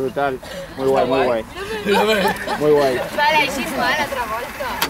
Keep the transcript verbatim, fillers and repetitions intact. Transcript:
Brutal, muy guay, muy guay. Muy guay. Vale, Gino, a la otra vuelta.